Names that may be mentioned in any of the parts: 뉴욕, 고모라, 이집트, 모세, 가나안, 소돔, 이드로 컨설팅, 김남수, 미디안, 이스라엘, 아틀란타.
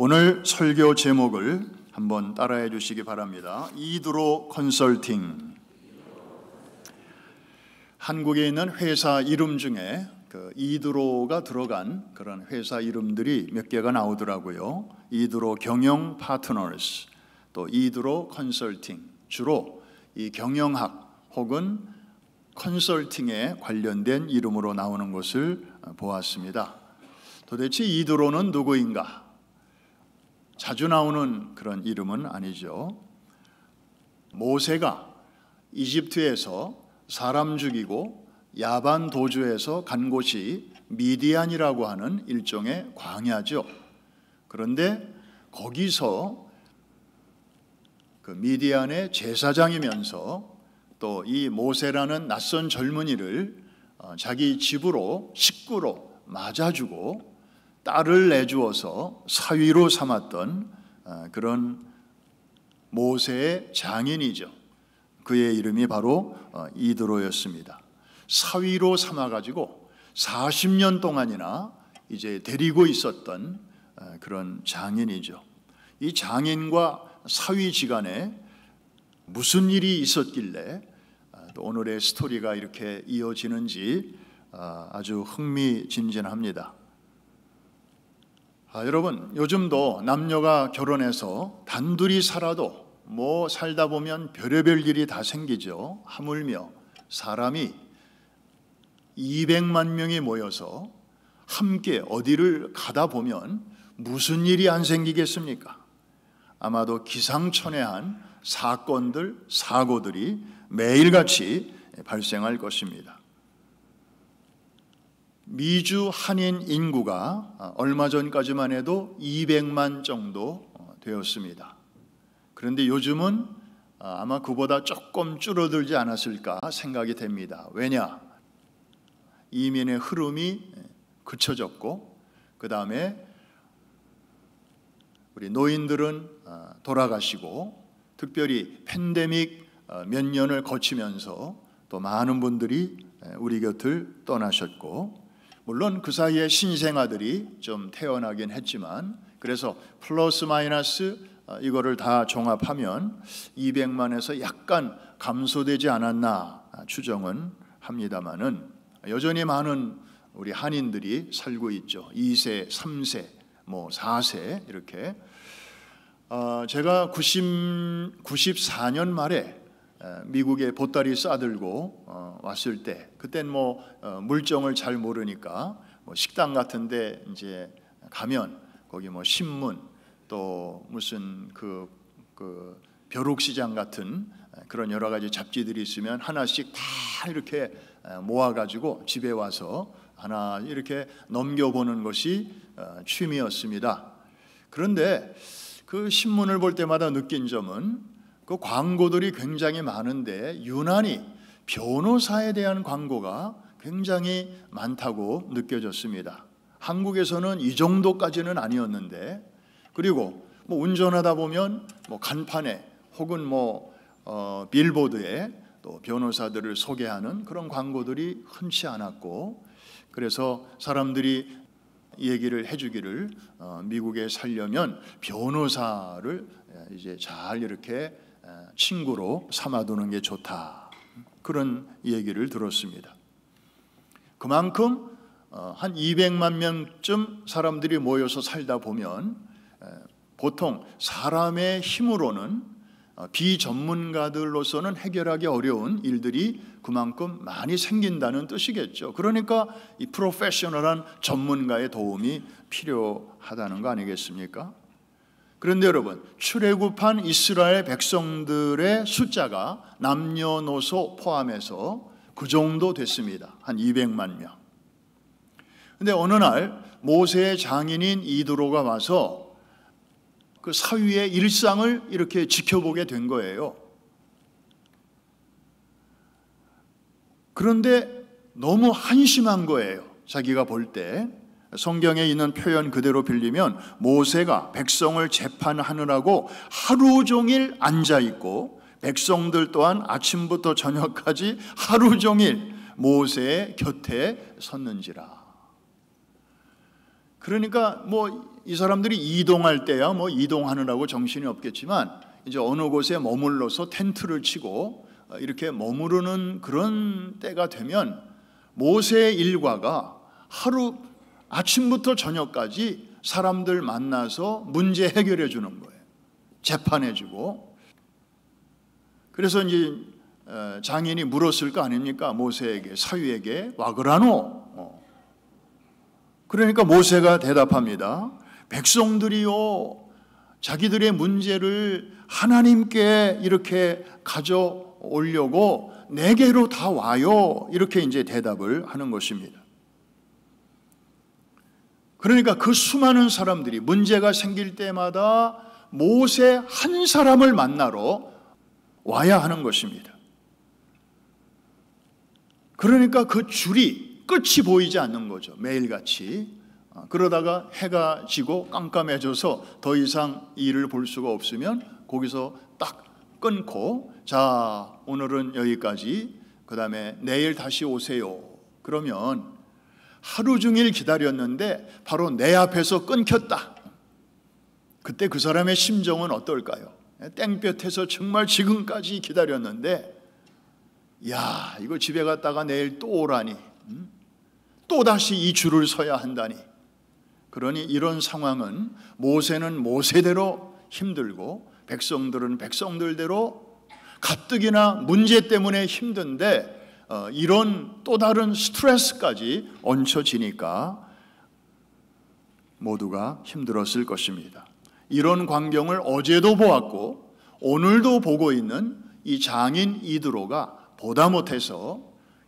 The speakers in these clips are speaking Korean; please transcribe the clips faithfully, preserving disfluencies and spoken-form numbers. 오늘 설교 제목을 한번 따라해 주시기 바랍니다. 이드로 컨설팅. 한국에 있는 회사 이름 중에 그 이드로가 들어간 그런 회사 이름들이 몇 개가 나오더라고요. 이드로 경영 파트너스, 또 이드로 컨설팅. 주로 이 경영학 혹은 컨설팅에 관련된 이름으로 나오는 것을 보았습니다. 도대체 이드로는 누구인가? 자주 나오는 그런 이름은 아니죠. 모세가 이집트에서 사람 죽이고 야반 도주해서 간 곳이 미디안이라고 하는 일종의 광야죠. 그런데 거기서 그 미디안의 제사장이면서 또 이 모세라는 낯선 젊은이를 자기 집으로 식구로 맞아주고 딸을 내주어서 사위로 삼았던 그런 모세의 장인이죠. 그의 이름이 바로 이드로였습니다. 사위로 삼아가지고 사십 년 동안이나 이제 데리고 있었던 그런 장인이죠. 이 장인과 사위 지간에 무슨 일이 있었길래 또 오늘의 스토리가 이렇게 이어지는지 아주 흥미진진합니다. 아, 여러분, 요즘도 남녀가 결혼해서 단둘이 살아도 뭐 살다 보면 별의별 일이 다 생기죠. 하물며 사람이 이백만 명이 모여서 함께 어디를 가다 보면 무슨 일이 안 생기겠습니까? 아마도 기상천외한 사건들, 사고들이 매일같이 발생할 것입니다. 미주 한인 인구가 얼마 전까지만 해도 이백만 정도 되었습니다. 그런데 요즘은 아마 그보다 조금 줄어들지 않았을까 생각이 됩니다. 왜냐? 이민의 흐름이 그쳐졌고, 그 다음에 우리 노인들은 돌아가시고, 특별히 팬데믹 몇 년을 거치면서 또 많은 분들이 우리 곁을 떠나셨고, 물론 그 사이에 신생아들이 좀 태어나긴 했지만, 그래서 플러스 마이너스 이거를 다 종합하면 이백만에서 약간 감소되지 않았나 추정은 합니다만은, 여전히 많은 우리 한인들이 살고 있죠. 이 세, 삼 세, 뭐 사 세 이렇게. 어, 제가 구십, 구십사 년 말에 미국에 보따리 싸들고 어, 왔을 때, 그땐 뭐 어, 물정을 잘 모르니까 뭐 식당 같은데 이제 가면 거기 뭐 신문 또 무슨 그, 그 벼룩시장 같은 그런 여러 가지 잡지들이 있으면 하나씩 다 이렇게 모아가지고 집에 와서 하나 이렇게 넘겨보는 것이 어, 취미였습니다. 그런데 그 신문을 볼 때마다 느낀 점은, 그 광고들이 굉장히 많은데 유난히 변호사에 대한 광고가 굉장히 많다고 느껴졌습니다. 한국에서는 이 정도까지는 아니었는데, 그리고 뭐 운전하다 보면 뭐 간판에 혹은 뭐 어, 빌보드에 또 변호사들을 소개하는 그런 광고들이 흔치 않았고, 그래서 사람들이 얘기를 해주기를 어, 미국에 살려면 변호사를 이제 잘 이렇게 친구로 삼아두는 게 좋다, 그런 얘기를 들었습니다. 그만큼 한 이백만 명쯤 사람들이 모여서 살다 보면 보통 사람의 힘으로는, 비전문가들로서는 해결하기 어려운 일들이 그만큼 많이 생긴다는 뜻이겠죠. 그러니까 이 프로페셔널한 전문가의 도움이 필요하다는 거 아니겠습니까? 그런데 여러분, 출애굽한 이스라엘 백성들의 숫자가 남녀노소 포함해서 그 정도 됐습니다. 한 이백만 명. 그런데 어느 날 모세의 장인인 이드로가 와서 그 사위의 일상을 이렇게 지켜보게 된 거예요. 그런데 너무 한심한 거예요. 자기가 볼 때. 성경에 있는 표현 그대로 빌리면, 모세가 백성을 재판하느라고 하루 종일 앉아있고 백성들 또한 아침부터 저녁까지 하루 종일 모세의 곁에 섰는지라. 그러니까 뭐 이 사람들이 이동할 때야 뭐 이동하느라고 정신이 없겠지만 이제 어느 곳에 머물러서 텐트를 치고 이렇게 머무르는 그런 때가 되면 모세의 일과가 하루 아침부터 저녁까지 사람들 만나서 문제 해결해 주는 거예요. 재판해 주고. 그래서 이제 장인이 물었을 거 아닙니까? 모세에게, 사위에게. 와 그라노? 그러니까 모세가 대답합니다. 백성들이요, 자기들의 문제를 하나님께 이렇게 가져오려고 내게로 다 와요. 이렇게 이제 대답을 하는 것입니다. 그러니까 그 수많은 사람들이 문제가 생길 때마다 모세 한 사람을 만나러 와야 하는 것입니다. 그러니까 그 줄이 끝이 보이지 않는 거죠. 매일같이. 그러다가 해가 지고 깜깜해져서 더 이상 일을 볼 수가 없으면 거기서 딱 끊고, 자, 오늘은 여기까지, 그 다음에 내일 다시 오세요. 그러면 하루 종일 기다렸는데 바로 내 앞에서 끊겼다. 그때 그 사람의 심정은 어떨까요? 땡볕에서 정말 지금까지 기다렸는데, 야, 이거 집에 갔다가 내일 또 오라니, 음? 또다시 이 줄을 서야 한다니. 그러니 이런 상황은 모세는 모세대로 힘들고 백성들은 백성들대로 가뜩이나 문제 때문에 힘든데 어, 이런 또 다른 스트레스까지 얹혀지니까 모두가 힘들었을 것입니다. 이런 광경을 어제도 보았고 오늘도 보고 있는 이 장인 이드로가 보다 못해서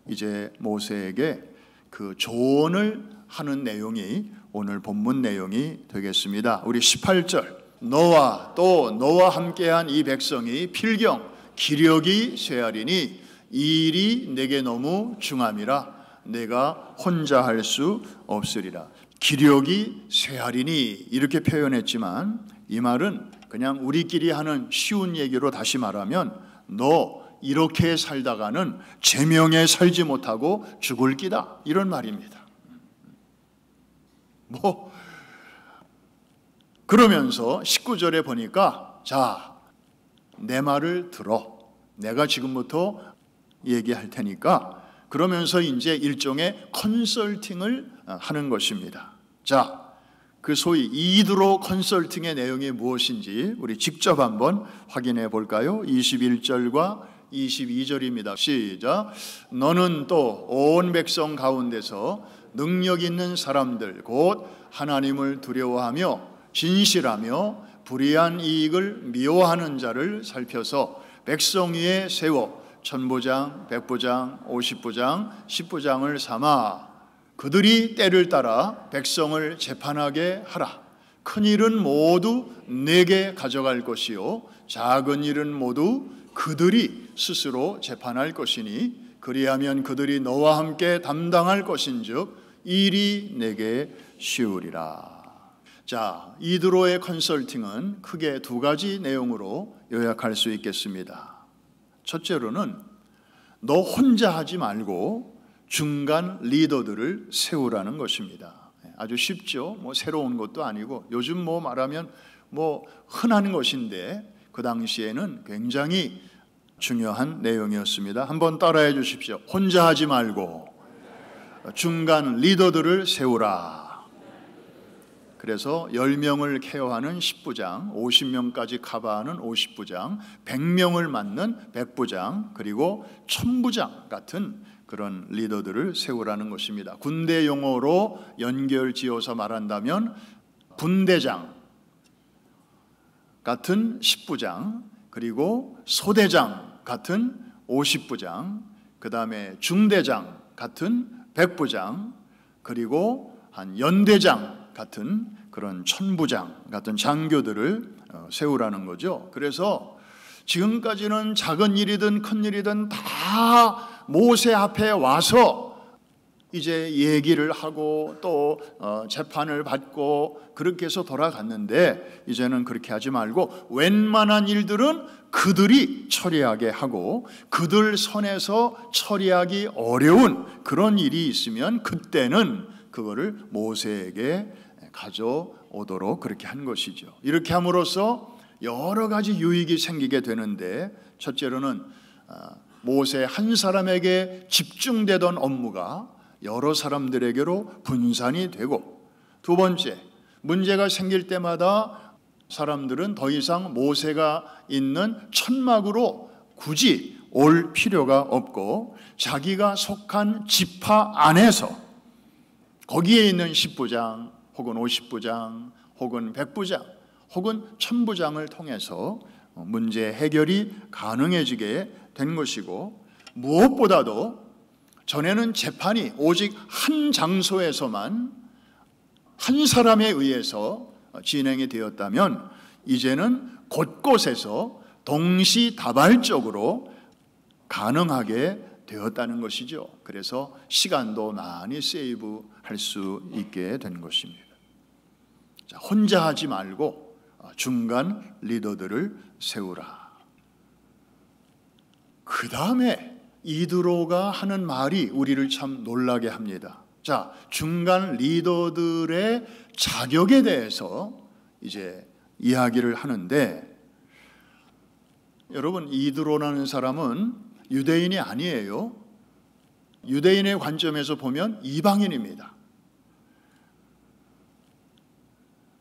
이제 모세에게 그 조언을 하는 내용이 오늘 본문 내용이 되겠습니다. 우리 십팔 절. 너와 또 너와 함께한 이 백성이 필경 기력이 쇠하리니 이 일이 내게 너무 중함이라 내가 혼자 할 수 없으리라. 기력이 쇠하리니 이렇게 표현했지만 이 말은 그냥 우리끼리 하는 쉬운 얘기로 다시 말하면 너 이렇게 살다가는 제명에 살지 못하고 죽을 끼다 이런 말입니다. 뭐 그러면서 십구 절에 보니까 자, 내 말을 들어. 내가 지금부터 얘기할 테니까. 그러면서 이제 일종의 컨설팅을 하는 것입니다. 자, 그 소위 이드로 컨설팅의 내용이 무엇인지 우리 직접 한번 확인해 볼까요? 이십일 절과 이십이 절입니다. 시작. 너는 또 온 백성 가운데서 능력 있는 사람들 곧 하나님을 두려워하며 진실하며 불의한 이익을 미워하는 자를 살펴서 백성 위에 세워 천부장, 백부장, 오십부장, 십부장을 삼아 그들이 때를 따라 백성을 재판하게 하라. 큰 일은 모두 내게 가져갈 것이요 작은 일은 모두 그들이 스스로 재판할 것이니 그리하면 그들이 너와 함께 담당할 것인즉 일이 내게 쉬우리라. 자, 이드로의 컨설팅은 크게 두 가지 내용으로 요약할 수 있겠습니다. 첫째로는 너 혼자 하지 말고 중간 리더들을 세우라는 것입니다. 아주 쉽죠. 뭐 새로운 것도 아니고 요즘 뭐 말하면 뭐 흔한 것인데 그 당시에는 굉장히 중요한 내용이었습니다. 한번 따라해 주십시오. 혼자 하지 말고 중간 리더들을 세우라. 그래서 열 명을 케어하는 십부장, 오십 명까지 커버하는 오십부장, 백 명을 맡는 백부장, 그리고 천부장 같은 그런 리더들을 세우라는 것입니다. 군대 용어로 연결지어서 말한다면 분대장 같은 십부장, 그리고 소대장 같은 오십부장, 그 다음에 중대장 같은 백부장, 그리고 한 연대장 같은 그런 천부장 같은 장교들을 세우라는 거죠. 그래서 지금까지는 작은 일이든 큰 일이든 다 모세 앞에 와서 이제 얘기를 하고 또 재판을 받고 그렇게 해서 돌아갔는데 이제는 그렇게 하지 말고 웬만한 일들은 그들이 처리하게 하고 그들 선에서 처리하기 어려운 그런 일이 있으면 그때는 그거를 모세에게 가져오도록 그렇게 한 것이죠. 이렇게 함으로써 여러 가지 유익이 생기게 되는데, 첫째로는 모세 한 사람에게 집중되던 업무가 여러 사람들에게로 분산이 되고, 두 번째, 문제가 생길 때마다 사람들은 더 이상 모세가 있는 천막으로 굳이 올 필요가 없고 자기가 속한 지파 안에서 거기에 있는 십부장 혹은 오십부장 혹은 백부장 혹은 천부장을 통해서 문제 해결이 가능해지게 된 것이고, 무엇보다도 전에는 재판이 오직 한 장소에서만 한 사람에 의해서 진행이 되었다면, 이제는 곳곳에서 동시다발적으로 가능하게 되었다는 것이죠. 그래서 시간도 많이 세이브할 수 있게 된 것입니다. 자, 혼자 하지 말고 중간 리더들을 세우라. 그 다음에 이드로가 하는 말이 우리를 참 놀라게 합니다. 자, 중간 리더들의 자격에 대해서 이제 이야기를 하는데, 여러분, 이드로라는 사람은 유대인이 아니에요. 유대인의 관점에서 보면 이방인입니다.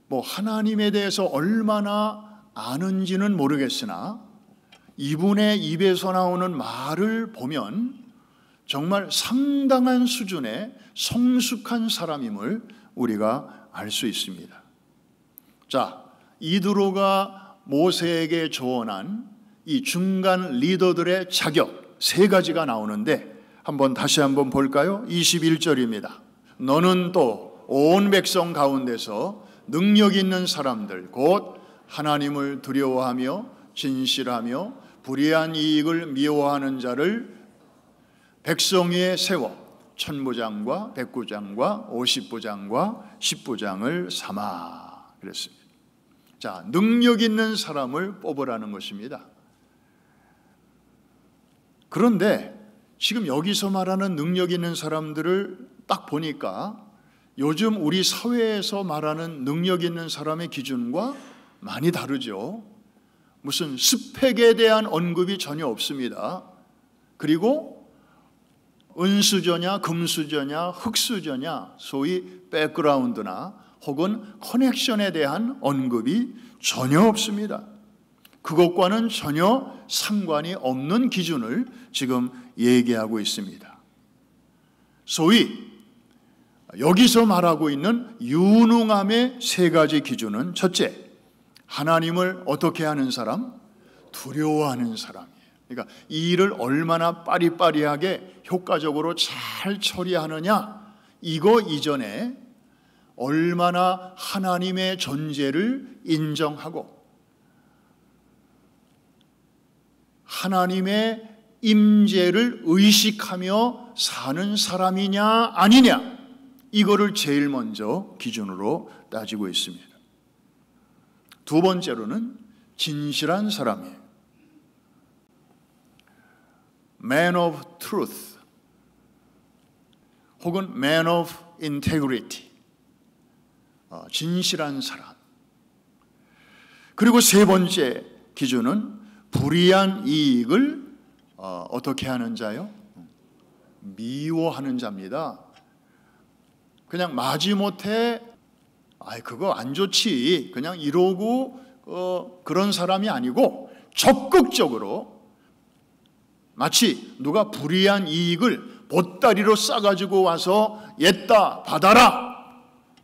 뭐 하나님에 대해서 얼마나 아는지는 모르겠으나 이분의 입에서 나오는 말을 보면 정말 상당한 수준의 성숙한 사람임을 우리가 알 수 있습니다. 자, 이드로가 모세에게 조언한 이 중간 리더들의 자격 세 가지가 나오는데, 한번 다시 한번 볼까요? 이십일 절입니다. 너는 또 온 백성 가운데서 능력 있는 사람들, 곧 하나님을 두려워하며 진실하며 불의한 이익을 미워하는 자를 백성 위에 세워 천부장과 백부장과 오십부장과 십부장을 삼아, 그랬습니다. 자, 능력 있는 사람을 뽑으라는 것입니다. 그런데 지금 여기서 말하는 능력 있는 사람들을 딱 보니까 요즘 우리 사회에서 말하는 능력 있는 사람의 기준과 많이 다르죠. 무슨 스펙에 대한 언급이 전혀 없습니다. 그리고 은수저냐 금수저냐 흑수저냐, 소위 백그라운드나 혹은 커넥션에 대한 언급이 전혀 없습니다. 그것과는 전혀 상관이 없는 기준을 지금 얘기하고 있습니다. 소위 여기서 말하고 있는 유능함의 세 가지 기준은, 첫째, 하나님을 어떻게 하는 사람? 두려워하는 사람이에요. 그러니까 이 일을 얼마나 빠리빠리하게 효과적으로 잘 처리하느냐, 이거 이전에 얼마나 하나님의 존재를 인정하고 하나님의 임재를 의식하며 사는 사람이냐 아니냐, 이거를 제일 먼저 기준으로 따지고 있습니다. 두 번째로는 진실한 사람이에요. Man of truth 혹은 man of integrity, 진실한 사람. 그리고 세 번째 기준은 불의한 이익을 어떻게 하는 자요? 미워하는 자입니다. 그냥 마지못해 아이 그거 안 좋지 그냥 이러고 어, 그런 사람이 아니고, 적극적으로 마치 누가 불의한 이익을 보따리로 싸가지고 와서 옛다 받아라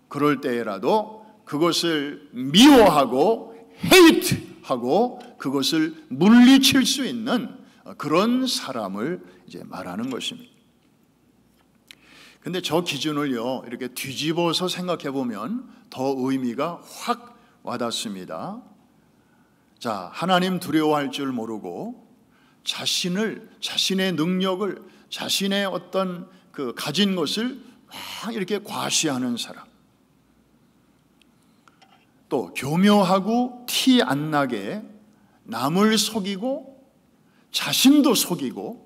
그럴 때라도 그것을 미워하고 헤이트하고 그것을 물리칠 수 있는 그런 사람을 이제 말하는 것입니다. 근데 저 기준을요, 이렇게 뒤집어서 생각해 보면 더 의미가 확 와닿습니다. 자, 하나님 두려워할 줄 모르고 자신을, 자신의 능력을, 자신의 어떤 그 가진 것을 막 이렇게 과시하는 사람. 또 교묘하고 티 안 나게 남을 속이고 자신도 속이고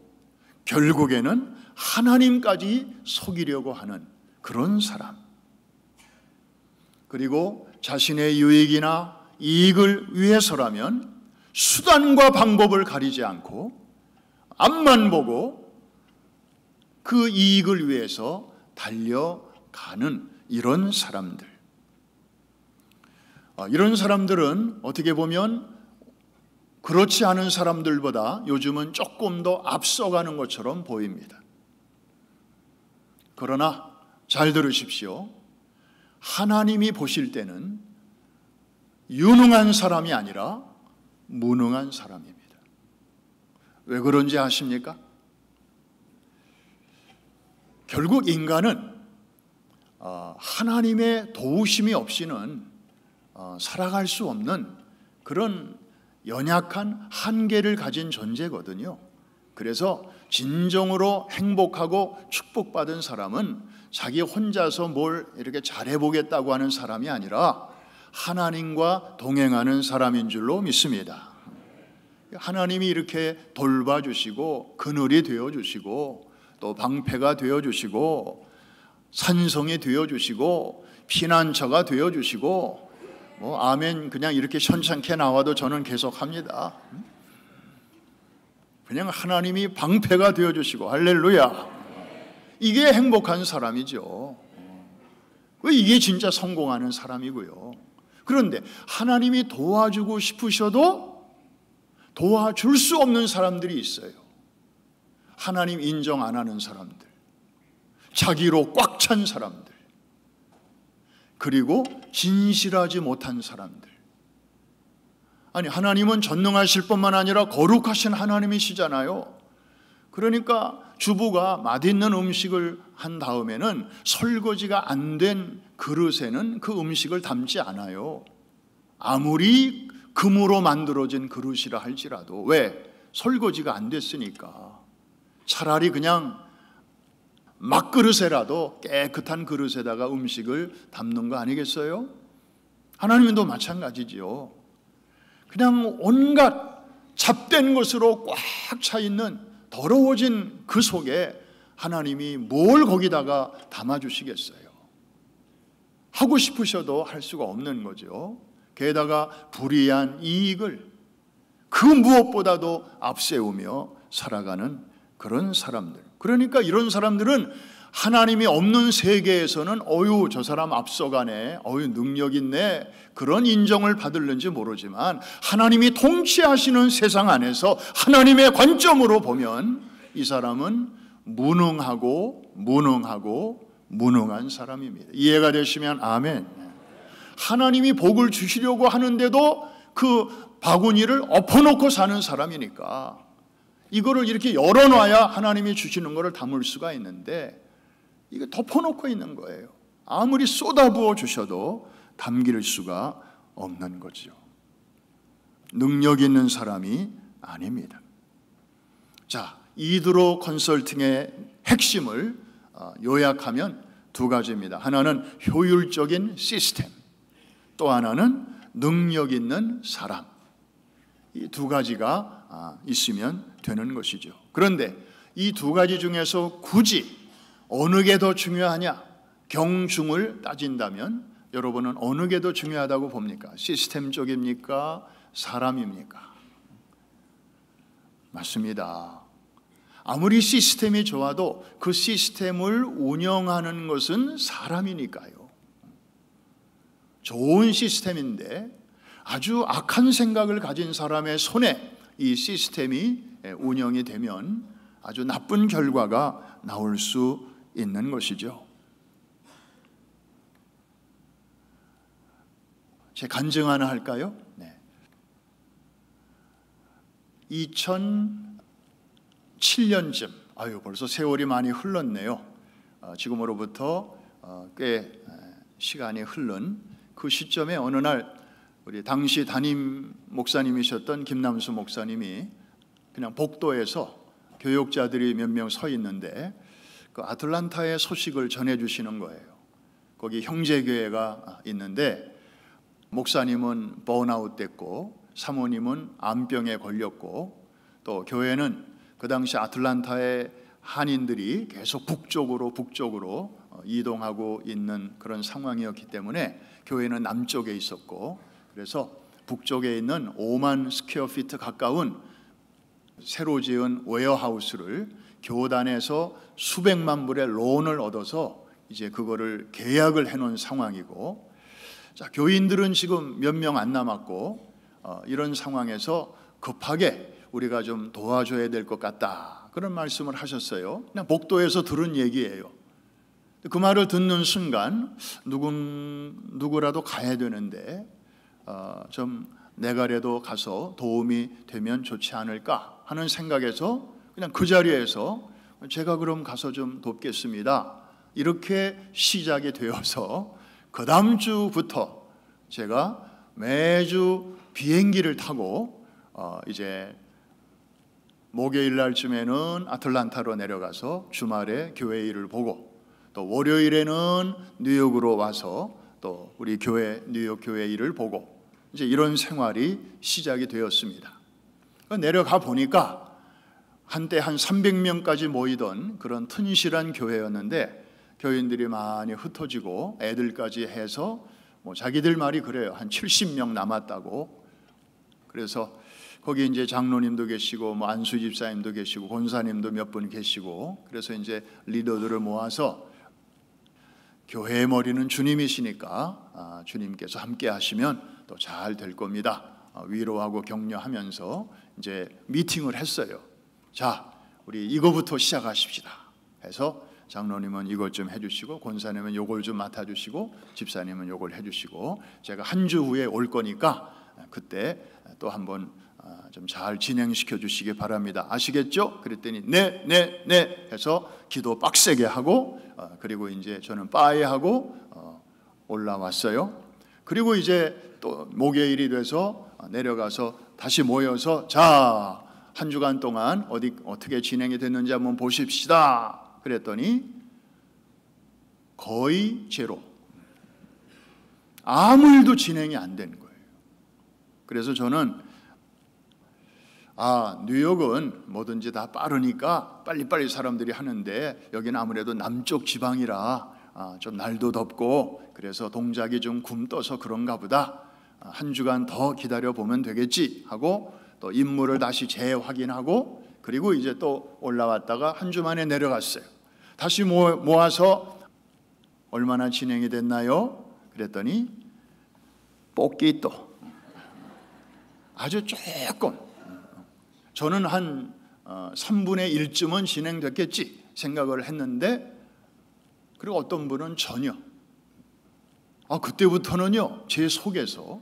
결국에는 하나님까지 속이려고 하는 그런 사람. 그리고 자신의 유익이나 이익을 위해서라면 수단과 방법을 가리지 않고 앞만 보고 그 이익을 위해서 달려가는 이런 사람들. 이런 사람들은 어떻게 보면 그렇지 않은 사람들보다 요즘은 조금 더 앞서가는 것처럼 보입니다. 그러나 잘 들으십시오. 하나님이 보실 때는 유능한 사람이 아니라 무능한 사람입니다. 왜 그런지 아십니까? 결국 인간은 하나님의 도우심이 없이는 살아갈 수 없는 그런 연약한 한계를 가진 존재거든요. 그래서 진정으로 행복하고 축복받은 사람은 자기 혼자서 뭘 이렇게 잘해보겠다고 하는 사람이 아니라 하나님과 동행하는 사람인 줄로 믿습니다. 하나님이 이렇게 돌봐주시고 그늘이 되어주시고 또 방패가 되어주시고 산성이 되어주시고 피난처가 되어주시고 뭐 아멘 그냥 이렇게 현찮게 나와도 저는 계속합니다. 그냥 하나님이 방패가 되어주시고 할렐루야. 이게 행복한 사람이죠. 이게 진짜 성공하는 사람이고요. 그런데 하나님이 도와주고 싶으셔도 도와줄 수 없는 사람들이 있어요. 하나님 인정 안 하는 사람들, 자기로 꽉 찬 사람들, 그리고 진실하지 못한 사람들. 아니, 하나님은 전능하실 뿐만 아니라 거룩하신 하나님이시잖아요. 그러니까 주부가 맛있는 음식을 한 다음에는 설거지가 안 된 그릇에는 그 음식을 담지 않아요. 아무리 금으로 만들어진 그릇이라 할지라도. 왜? 설거지가 안 됐으니까. 차라리 그냥 막 그릇에라도 깨끗한 그릇에다가 음식을 담는 거 아니겠어요? 하나님도 마찬가지지요. 그냥 온갖 잡된 것으로 꽉 차 있는 더러워진 그 속에 하나님이 뭘 거기다가 담아주시겠어요? 하고 싶으셔도 할 수가 없는 거죠. 게다가 불이한 이익을 그 무엇보다도 앞세우며 살아가는 그런 사람들. 그러니까 이런 사람들은 하나님이 없는 세계에서는 어유 저 사람 앞서가네, 어유 능력 있네, 그런 인정을 받을는지 모르지만 하나님이 통치하시는 세상 안에서 하나님의 관점으로 보면 이 사람은 무능하고 무능하고 무능한 사람입니다. 이해가 되시면 아멘. 하나님이 복을 주시려고 하는데도 그 바구니를 엎어놓고 사는 사람이니까 이거를 이렇게 열어놔야 하나님이 주시는 것을 담을 수가 있는데 이거 덮어놓고 있는 거예요. 아무리 쏟아부어 주셔도 담길 수가 없는 거죠. 능력 있는 사람이 아닙니다. 자, 이드로 컨설팅의 핵심을 요약하면 두 가지입니다. 하나는 효율적인 시스템, 또 하나는 능력 있는 사람. 이 두 가지가 있으면 되는 것이죠. 그런데 이 두 가지 중에서 굳이 어느 게 더 중요하냐? 경중을 따진다면 여러분은 어느 게 더 중요하다고 봅니까? 시스템 쪽입니까? 사람입니까? 맞습니다. 아무리 시스템이 좋아도 그 시스템을 운영하는 것은 사람이니까요. 좋은 시스템인데 아주 악한 생각을 가진 사람의 손에 이 시스템이 운영이 되면 아주 나쁜 결과가 나올 수 있는 것이죠. 제 간증 하나 할까요? 네. 이천칠 년쯤, 아유 벌써 세월이 많이 흘렀네요. 어, 지금으로부터 어, 꽤 시간이 흐른 그 시점에 어느 날 우리 당시 담임 목사님이셨던 김남수 목사님이 그냥 복도에서 교육자들이 몇 명 서 있는데 그 아틀란타의 소식을 전해주시는 거예요. 거기 형제교회가 있는데 목사님은 번아웃 됐고 사모님은 암병에 걸렸고 또 교회는 그 당시 아틀란타의 한인들이 계속 북쪽으로 북쪽으로 이동하고 있는 그런 상황이었기 때문에 교회는 남쪽에 있었고, 그래서 북쪽에 있는 오만 스퀘어 피트 가까운 새로 지은 웨어하우스를 교단에서 수백만 불의 론을 얻어서 이제 그거를 계약을 해놓은 상황이고, 자, 교인들은 지금 몇 명 안 남았고, 어, 이런 상황에서 급하게 우리가 좀 도와줘야 될 것 같다, 그런 말씀을 하셨어요. 그냥 복도에서 들은 얘기예요. 그 말을 듣는 순간 누군, 누구라도 가야 되는데 어, 좀 내가라도 가서 도움이 되면 좋지 않을까 하는 생각에서 그냥 그 자리에서 제가 그럼 가서 좀 돕겠습니다, 이렇게 시작이 되어서 그 다음 주부터 제가 매주 비행기를 타고 어, 이제 목요일 날쯤에는 아틀란타로 내려가서 주말에 교회 일을 보고, 또 월요일에는 뉴욕으로 와서 또 우리 교회 뉴욕 교회 일을 보고, 이제 이런 생활이 시작이 되었습니다. 내려가 보니까 한때 한 삼백 명까지 모이던 그런 튼실한 교회였는데 교인들이 많이 흩어지고 애들까지 해서 뭐 자기들 말이 그래요. 한 칠십 명 남았다고. 그래서 거기 이제 장로님도 계시고 뭐 안수 집사님도 계시고 권사님도 몇 분 계시고, 그래서 이제 리더들을 모아서 교회의 머리는 주님이시니까 아, 주님께서 함께 하시면 또 잘 될 겁니다, 아, 위로하고 격려하면서 이제 미팅을 했어요. 자, 우리 이거부터 시작하십시다 해서 장로님은 이걸 좀 해주시고 권사님은 요걸 좀 맡아주시고 집사님은 요걸 해주시고, 제가 한 주 후에 올 거니까 그때 또 한번 좀 잘 진행시켜 주시기 바랍니다, 아시겠죠? 그랬더니 네, 네, 네 해서 기도 빡세게 하고, 그리고 이제 저는 빠에 하고 올라왔어요. 그리고 이제 또 목요일이 돼서 내려가서 다시 모여서 자, 한 주간 동안 어디, 어떻게 진행이 됐는지 한번 보십시다 그랬더니 거의 제로, 아무 일도 진행이 안 된 거예요. 그래서 저는 아, 뉴욕은 뭐든지 다 빠르니까 빨리빨리 사람들이 하는데 여기는 아무래도 남쪽 지방이라 아, 좀 날도 덥고 그래서 동작이 좀 굼떠서 그런가 보다, 아, 한 주간 더 기다려보면 되겠지 하고 또 임무를 다시 재확인하고, 그리고 이제 또 올라왔다가 한 주 만에 내려갔어요. 다시 모아서 얼마나 진행이 됐나요? 그랬더니 뽑기 또 아주 조금, 저는 한 삼분의 일쯤은 진행됐겠지 생각을 했는데, 그리고 어떤 분은 전혀. 아, 그때부터는요 제 속에서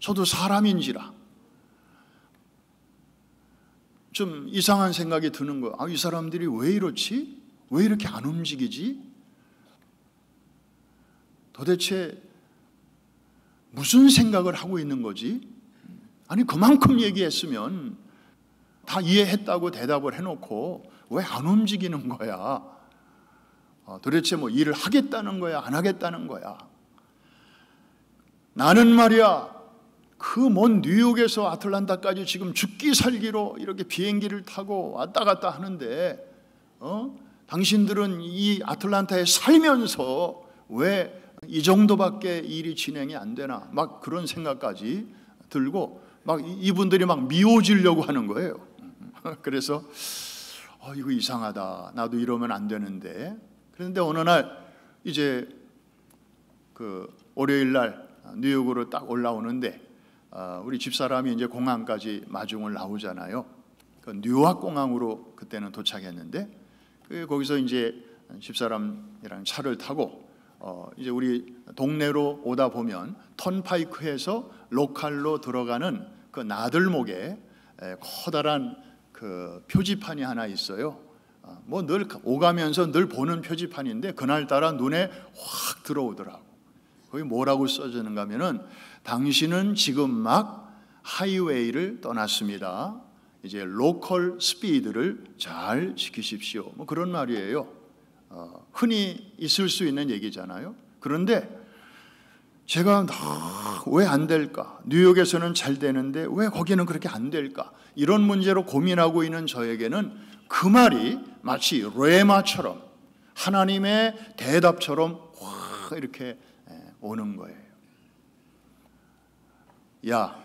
저도 사람인지라 좀 이상한 생각이 드는 거예요. 아, 이 사람들이 왜 이렇지? 왜 이렇게 안 움직이지? 도대체 무슨 생각을 하고 있는 거지? 아니, 그만큼 얘기했으면 다 이해했다고 대답을 해놓고 왜 안 움직이는 거야? 아, 도대체 뭐 일을 하겠다는 거야? 안 하겠다는 거야? 나는 말이야, 그 먼 뉴욕에서 아틀란타까지 지금 죽기 살기로 이렇게 비행기를 타고 왔다 갔다 하는데, 어? 당신들은 이 아틀란타에 살면서 왜 이 정도밖에 일이 진행이 안 되나, 막 그런 생각까지 들고 막 이분들이 막 미워지려고 하는 거예요. 그래서 어, 이거 이상하다, 나도 이러면 안 되는데. 그런데 어느 날 이제 그 월요일 날 뉴욕으로 딱 올라오는데 우리 집사람이 이제 공항까지 마중을 나오잖아요. 그 뉴욕 공항으로 그때는 도착했는데, 그 거기서 이제 집사람이랑 차를 타고 어 이제 우리 동네로 오다 보면 턴파이크에서 로컬로 들어가는 그 나들목에 커다란 그 표지판이 하나 있어요. 뭐 늘 오가면서 늘 보는 표지판인데 그날따라 눈에 확 들어오더라고. 거기 뭐라고 써지는가 하면은, 당신은 지금 막 하이웨이를 떠났습니다, 이제 로컬 스피드를 잘 지키십시오, 뭐 그런 말이에요. 어, 흔히 있을 수 있는 얘기잖아요. 그런데 제가 왜 안 될까, 뉴욕에서는 잘 되는데 왜 거기는 그렇게 안 될까, 이런 문제로 고민하고 있는 저에게는 그 말이 마치 레마처럼 하나님의 대답처럼 확 이렇게 오는 거예요. 야,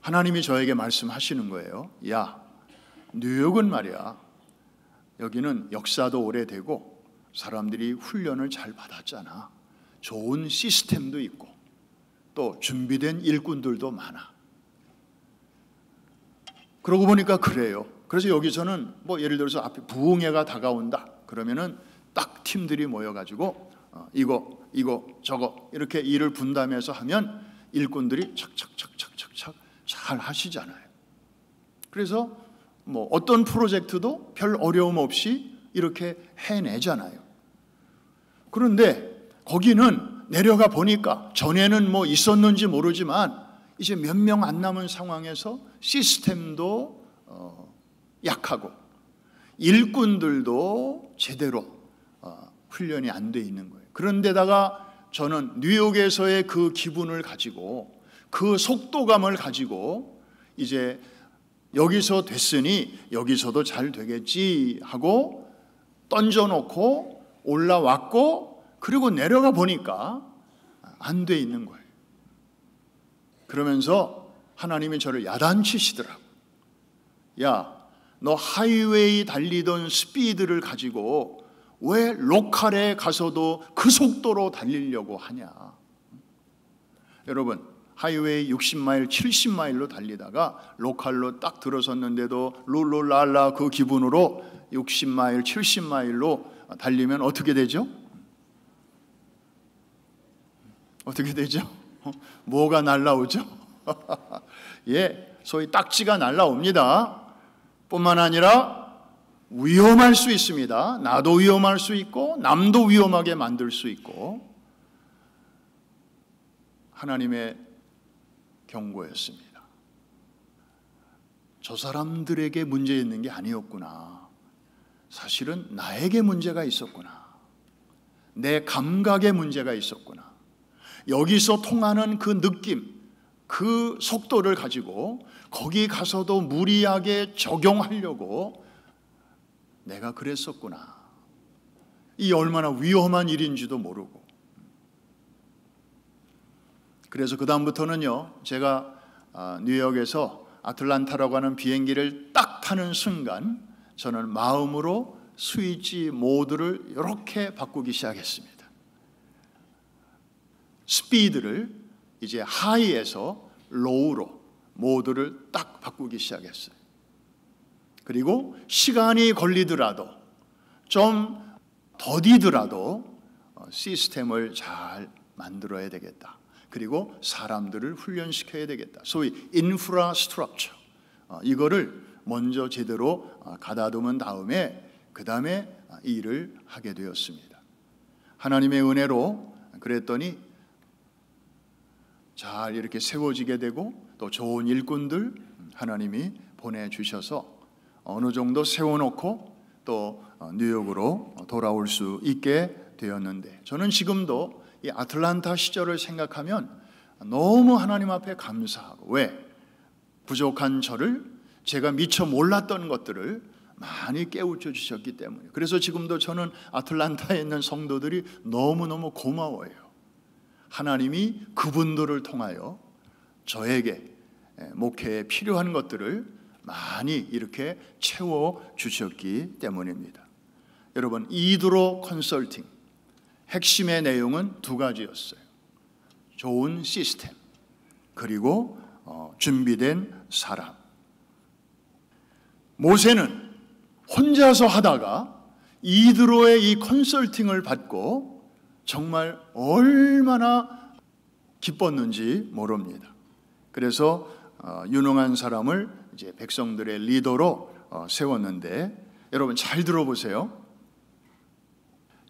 하나님이 저에게 말씀하시는 거예요. 야, 뉴욕은 말이야, 여기는 역사도 오래되고 사람들이 훈련을 잘 받았잖아. 좋은 시스템도 있고 또 준비된 일꾼들도 많아. 그러고 보니까 그래요. 그래서 여기서는 뭐 예를 들어서 앞에 부흥회가 다가온다 그러면은 딱 팀들이 모여가지고 어, 이거 이거 저거 이렇게 일을 분담해서 하면 일꾼들이 착착착착착착 잘 하시잖아요. 그래서 뭐 어떤 프로젝트도 별 어려움 없이 이렇게 해내잖아요. 그런데 거기는 내려가 보니까 전에는 뭐 있었는지 모르지만 이제 몇 명 안 남은 상황에서 시스템도 어, 약하고 일꾼들도 제대로 어, 훈련이 안 돼 있는 거예요. 그런데다가 저는 뉴욕에서의 그 기분을 가지고 그 속도감을 가지고 이제 여기서 됐으니 여기서도 잘 되겠지 하고 던져놓고 올라왔고 그리고 내려가 보니까 안 돼 있는 거예요. 그러면서 하나님이 저를 야단치시더라고요. 야, 너 하이웨이 달리던 스피드를 가지고 왜 로컬에 가서도 그 속도로 달리려고 하냐. 여러분, 하이웨이 육십 마일, 칠십 마일로 달리다가 로컬로 딱 들어섰는데도 룰루랄라 그 기분으로 육십 마일, 칠십 마일로 달리면 어떻게 되죠? 어떻게 되죠? 뭐가 날라오죠? 예, 소위 딱지가 날라옵니다. 뿐만 아니라 위험할 수 있습니다. 나도 위험할 수 있고 남도 위험하게 만들 수 있고. 하나님의 경고였습니다. 저 사람들에게 문제 있는 게 아니었구나. 사실은 나에게 문제가 있었구나. 내 감각에 문제가 있었구나. 여기서 통하는 그 느낌, 그 속도를 가지고 거기 가서도 무리하게 적용하려고 내가 그랬었구나. 이 얼마나 위험한 일인지도 모르고. 그래서 그 다음부터는요, 제가 뉴욕에서 아틀란타라고 하는 비행기를 딱 타는 순간 저는 마음으로 스위치 모드를 이렇게 바꾸기 시작했습니다. 스피드를 이제 하이에서 로우로 모드를 딱 바꾸기 시작했어요. 그리고 시간이 걸리더라도 좀 더디더라도 시스템을 잘 만들어야 되겠다. 그리고 사람들을 훈련시켜야 되겠다. 소위 인프라스트럭처, 이거를 먼저 제대로 가다듬은 다음에 그 다음에 일을 하게 되었습니다. 하나님의 은혜로 그랬더니 잘 이렇게 세워지게 되고 또 좋은 일꾼들 하나님이 보내주셔서 어느 정도 세워놓고 또 뉴욕으로 돌아올 수 있게 되었는데, 저는 지금도 이 아틀란타 시절을 생각하면 너무 하나님 앞에 감사하고, 왜? 부족한 저를, 제가 미처 몰랐던 것들을 많이 깨우쳐 주셨기 때문에. 그래서 지금도 저는 아틀란타에 있는 성도들이 너무너무 고마워요. 하나님이 그분들을 통하여 저에게 목회에 필요한 것들을 많이 이렇게 채워주셨기 때문입니다. 여러분, 이드로 컨설팅 핵심의 내용은 두 가지였어요. 좋은 시스템, 그리고 어, 준비된 사람. 모세는 혼자서 하다가 이드로의 이 컨설팅을 받고 정말 얼마나 기뻤는지 모릅니다. 그래서 어, 유능한 사람을 이제 백성들의 리더로 어, 세웠는데, 여러분 잘 들어보세요.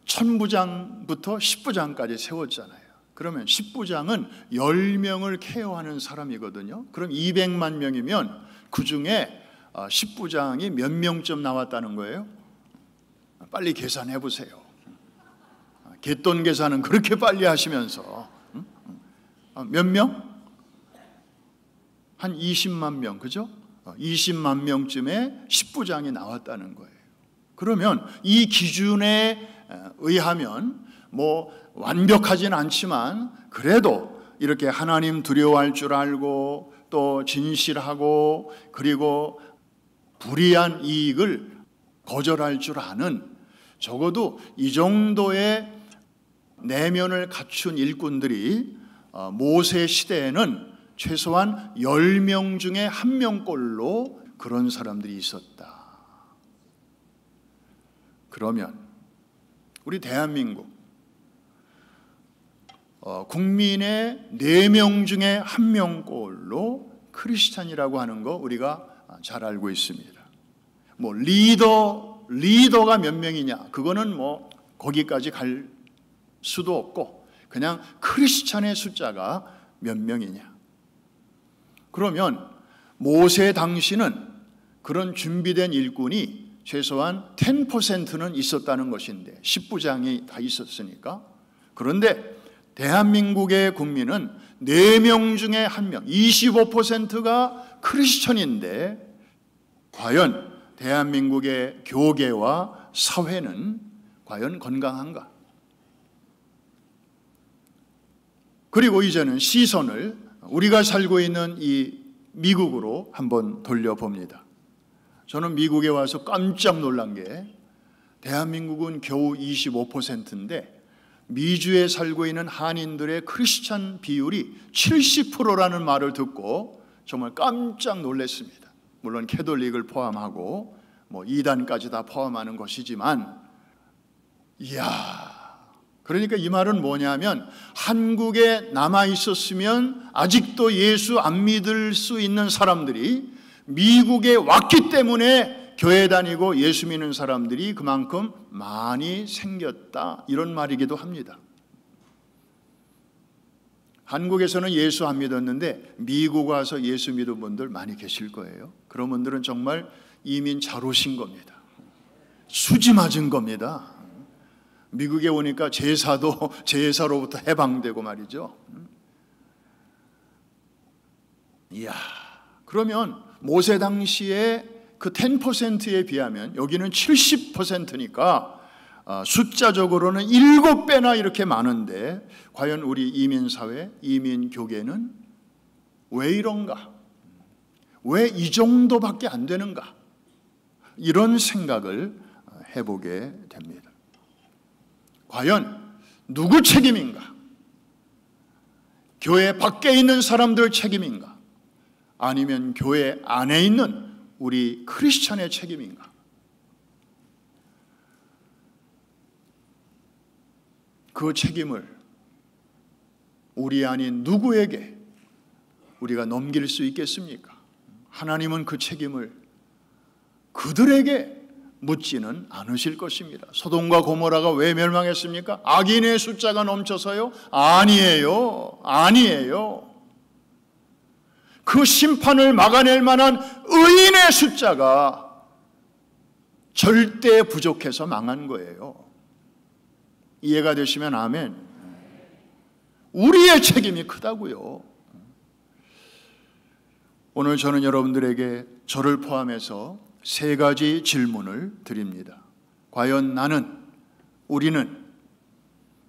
천부장부터 십부장까지 세웠잖아요. 그러면 십부장은 열 명을 케어하는 사람이거든요. 그럼 이백만 명이면 그 중에 어, 십부장이 몇 명쯤 나왔다는 거예요? 빨리 계산해 보세요. 갯돈 계산은 그렇게 빨리 하시면서 음? 아, 몇 명? 한 이십만 명, 그죠? 이십만 명쯤에 십부장이 나왔다는 거예요. 그러면 이 기준에 의하면 뭐 완벽하진 않지만 그래도 이렇게 하나님 두려워할 줄 알고 또 진실하고 그리고 불의한 이익을 거절할 줄 아는, 적어도 이 정도의 내면을 갖춘 일꾼들이 모세 시대에는 최소한 열 명 중에 한 명꼴로 그런 사람들이 있었다. 그러면 우리 대한민국 어, 국민의 네 명 중에 한 명꼴로 크리스찬이라고 하는 거 우리가 잘 알고 있습니다. 뭐 리더, 리더가 몇 명이냐, 그거는 뭐 거기까지 갈 수도 없고 그냥 크리스찬의 숫자가 몇 명이냐. 그러면 모세 당시는 그런 준비된 일꾼이 최소한 십 퍼센트는 있었다는 것인데, 십부장이 다 있었으니까. 그런데 대한민국의 국민은 네 명 중에 한 명, 이십오 퍼센트가 크리스천인데 과연 대한민국의 교계와 사회는 과연 건강한가? 그리고 이제는 시선을 우리가 살고 있는 이 미국으로 한번 돌려봅니다. 저는 미국에 와서 깜짝 놀란 게, 대한민국은 겨우 이십오 퍼센트인데 미주에 살고 있는 한인들의 크리스찬 비율이 칠십 퍼센트라는 말을 듣고 정말 깜짝 놀랐습니다. 물론 캐톨릭을 포함하고 뭐 이단까지 다 포함하는 것이지만, 이야, 그러니까 이 말은 뭐냐면 한국에 남아있었으면 아직도 예수 안 믿을 수 있는 사람들이 미국에 왔기 때문에 교회 다니고 예수 믿는 사람들이 그만큼 많이 생겼다, 이런 말이기도 합니다. 한국에서는 예수 안 믿었는데 미국 와서 예수 믿은 분들 많이 계실 거예요. 그런 분들은 정말 이민 잘 오신 겁니다. 수지 맞은 겁니다. 미국에 오니까 제사도 제사로부터 해방되고 말이죠. 이야, 그러면 모세 당시에 그 십 퍼센트에 비하면 여기는 칠십 퍼센트니까 숫자적으로는 일곱 배나 이렇게 많은데, 과연 우리 이민사회, 이민교계는 왜 이런가? 왜 이 정도밖에 안 되는가? 이런 생각을 해보게 됩니다. 과연 누구 책임인가? 교회 밖에 있는 사람들 책임인가? 아니면 교회 안에 있는 우리 크리스찬의 책임인가? 그 책임을 우리 아닌 누구에게 우리가 넘길 수 있겠습니까? 하나님은 그 책임을 그들에게 묻지는 않으실 것입니다. 소돔과 고모라가 왜 멸망했습니까? 악인의 숫자가 넘쳐서요? 아니에요. 아니에요. 그 심판을 막아낼 만한 의인의 숫자가 절대 부족해서 망한 거예요. 이해가 되시면 아멘. 우리의 책임이 크다고요. 오늘 저는 여러분들에게, 저를 포함해서 세 가지 질문을 드립니다. 과연 나는, 우리는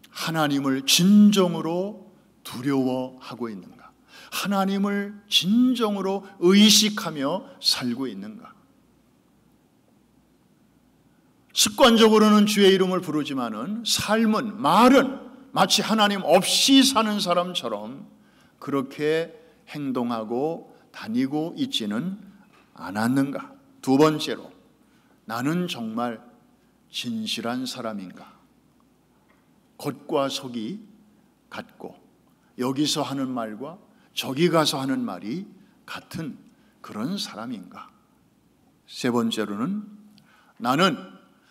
하나님을 진정으로 두려워하고 있는가? 하나님을 진정으로 의식하며 살고 있는가? 습관적으로는 주의 이름을 부르지만은 삶은, 말은 마치 하나님 없이 사는 사람처럼 그렇게 행동하고 다니고 있지는 않았는가? 두 번째로, 나는 정말 진실한 사람인가? 겉과 속이 같고 여기서 하는 말과 저기 가서 하는 말이 같은 그런 사람인가? 세 번째로는, 나는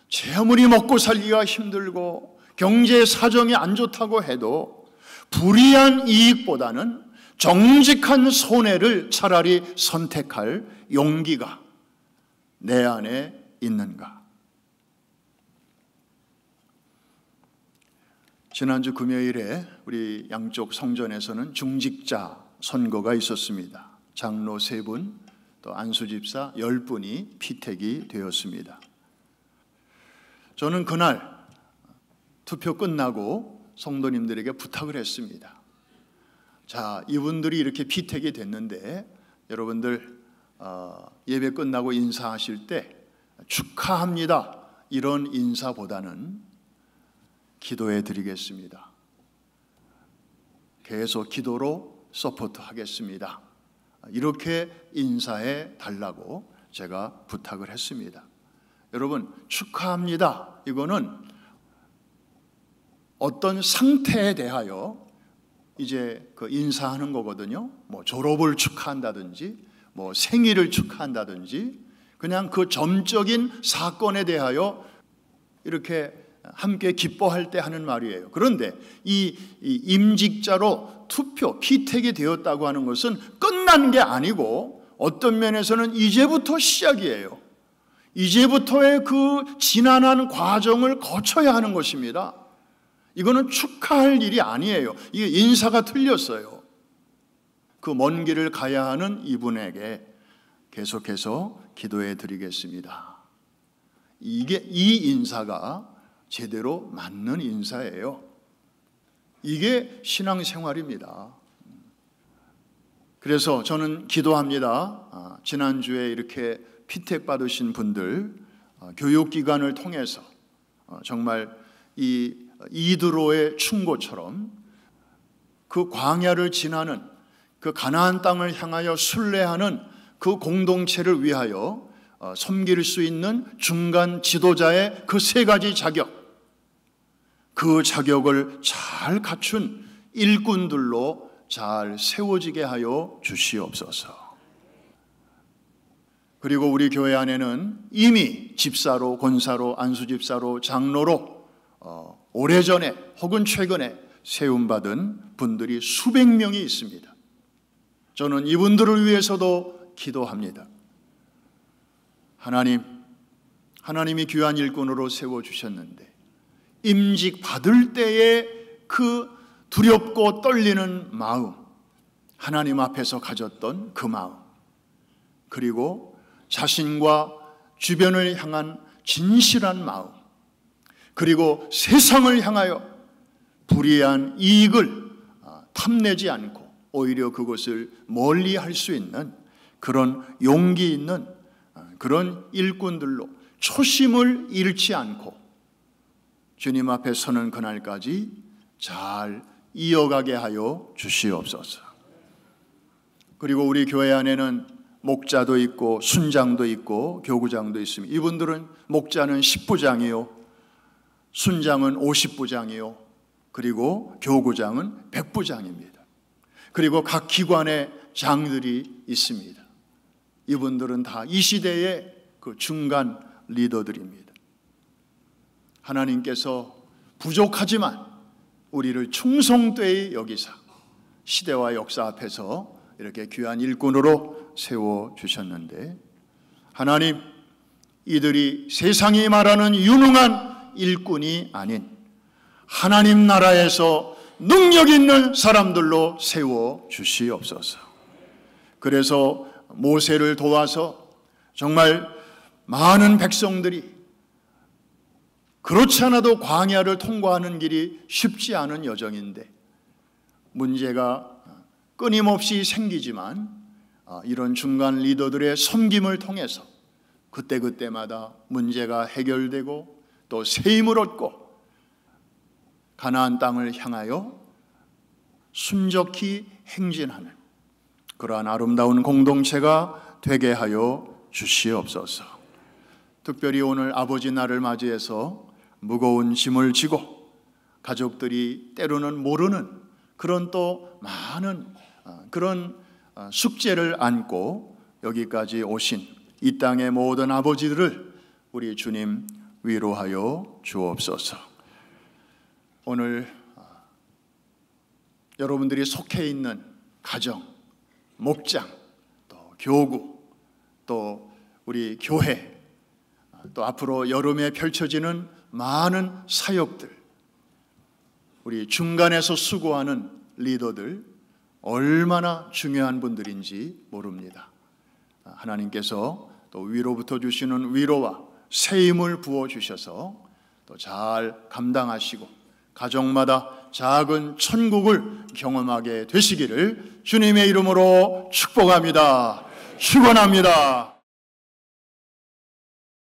제 아무리 먹고 살기가 힘들고 경제 사정이 안 좋다고 해도 불의한 이익보다는 정직한 손해를 차라리 선택할 용기가 내 안에 있는가? 지난주 금요일에 우리 양쪽 성전에서는 중직자 선거가 있었습니다. 장로 세 분, 또 안수집사 열 분이 피택이 되었습니다. 저는 그날 투표 끝나고 성도님들에게 부탁을 했습니다. 자, 이분들이 이렇게 피택이 됐는데 여러분들 어, 예배 끝나고 인사하실 때 축하합니다 이런 인사보다는 기도해 드리겠습니다. 계속 기도로 서포트하겠습니다. 이렇게 인사해 달라고 제가 부탁을 했습니다. 여러분, 축하합니다. 이거는 어떤 상태에 대하여 이제 그 인사하는 거거든요. 뭐 졸업을 축하한다든지, 뭐 생일을 축하한다든지, 그냥 그 점적인 사건에 대하여 이렇게 함께 기뻐할 때 하는 말이에요. 그런데 이, 이 임직자로 투표, 피택이 되었다고 하는 것은 끝난 게 아니고 어떤 면에서는 이제부터 시작이에요. 이제부터의 그 지난한 과정을 거쳐야 하는 것입니다. 이거는 축하할 일이 아니에요. 이게 인사가 틀렸어요. 그 먼 길을 가야 하는 이분에게 계속해서 기도해 드리겠습니다. 이게 이 인사가 제대로 맞는 인사예요. 이게 신앙생활입니다. 그래서 저는 기도합니다. 아, 지난주에 이렇게 피택받으신 분들 어, 교육기관을 통해서 어, 정말 이 이드로의 충고처럼 그 광야를 지나는 그 가나안 땅을 향하여 순례하는 그 공동체를 위하여 어, 섬길 수 있는 중간 지도자의 그 세 가지 자격, 그 자격을 잘 갖춘 일꾼들로 잘 세워지게 하여 주시옵소서. 그리고 우리 교회 안에는 이미 집사로, 권사로, 안수집사로, 장로로 어, 오래전에 혹은 최근에 세움받은 분들이 수백 명이 있습니다. 저는 이분들을 위해서도 기도합니다. 하나님, 하나님이 귀한 일꾼으로 세워주셨는데 임직 받을 때의 그 두렵고 떨리는 마음, 하나님 앞에서 가졌던 그 마음, 그리고 자신과 주변을 향한 진실한 마음, 그리고 세상을 향하여 불의한 이익을 탐내지 않고 오히려 그것을 멀리 할 수 있는 그런 용기 있는 그런 일꾼들로 초심을 잃지 않고 주님 앞에 서는 그날까지 잘 이어가게 하여 주시옵소서. 그리고 우리 교회 안에는 목자도 있고 순장도 있고 교구장도 있습니다. 이분들은 목자는 십 부장이요, 순장은 오십 부장이요, 그리고 교구장은 백 부장입니다. 그리고 각 기관의 장들이 있습니다. 이분들은 다 이 시대의 그 중간 리더들입니다. 하나님께서 부족하지만 우리를 충성되이 여기사 시대와 역사 앞에서 이렇게 귀한 일꾼으로 세워주셨는데, 하나님, 이들이 세상이 말하는 유능한 일꾼이 아닌 하나님 나라에서 능력 있는 사람들로 세워주시옵소서. 그래서 모세를 도와서 정말 많은 백성들이 그렇지 않아도 광야를 통과하는 길이 쉽지 않은 여정인데 문제가 끊임없이 생기지만 이런 중간 리더들의 섬김을 통해서 그때그때마다 문제가 해결되고 또 세임을 얻고 가나안 땅을 향하여 순적히 행진하는 그러한 아름다운 공동체가 되게 하여 주시옵소서. 특별히 오늘 아버지 날을 맞이해서 무거운 짐을 지고 가족들이 때로는 모르는 그런 또 많은 그런 숙제를 안고 여기까지 오신 이 땅의 모든 아버지들을 우리 주님 위로하여 주옵소서. 오늘 여러분들이 속해 있는 가정, 목장, 또 교구, 또 우리 교회, 또 앞으로 여름에 펼쳐지는 많은 사역들, 우리 중간에서 수고하는 리더들 얼마나 중요한 분들인지 모릅니다. 하나님께서 또 위로부터 주시는 위로와 새 힘을 부어주셔서 또 잘 감당하시고 가정마다 작은 천국을 경험하게 되시기를 주님의 이름으로 축복합니다. 축원합니다.